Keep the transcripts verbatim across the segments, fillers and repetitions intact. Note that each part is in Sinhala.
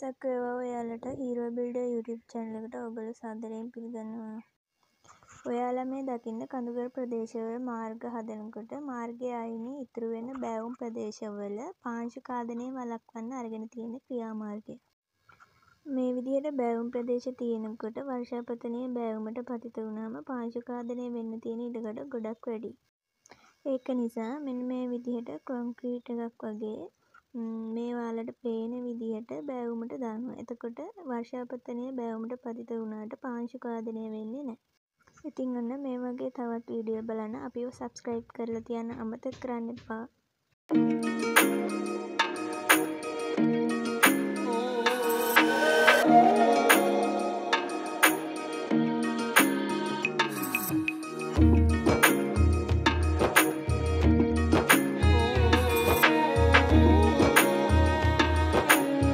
දවසක් වේවා ඔයාලට Hero Builder YouTube channel එකට ඔයගොල්ලෝ සාදරයෙන් පිළිගන්නවා. ඔයාලා මේ දකින්න කඳුගල් ප්‍රදේශවල මාර්ග හදනකොට මාර්ගයේ අයිනේ ඉතුරු වෙන බෑවුම් ප්‍රදේශවල පාංශික ආදනය වළක්වන්න අරගෙන තියෙන ක්‍රියාමාර්ගය. මේ විදිහට බෑවුම් ප්‍රදේශ තියෙනකොට වර්ෂාපතනයේ බෑවුමට පතිත වුණාම පාංශික ආදනය වෙන්න තියෙන ඉඩකඩ ගොඩක් වැඩි. ඒක නිසා මෙන්න මේ විදිහට කොන්ක්‍රීට් එකක් වගේ මේ වලට පේන විදිහට බෑවුමට දානවා. එතකොට වර්ෂාපතනයේ බෑවුමට පතිත වුණාට පාංශික ආදනය වෙන්නේ නැහැ. ඉතින් අන්න මේ වගේ තවත් වීඩියෝ බලන්න අපිව subscribe කරලා තියන්න අමතක කරන්න එපා. We'll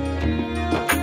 be right back.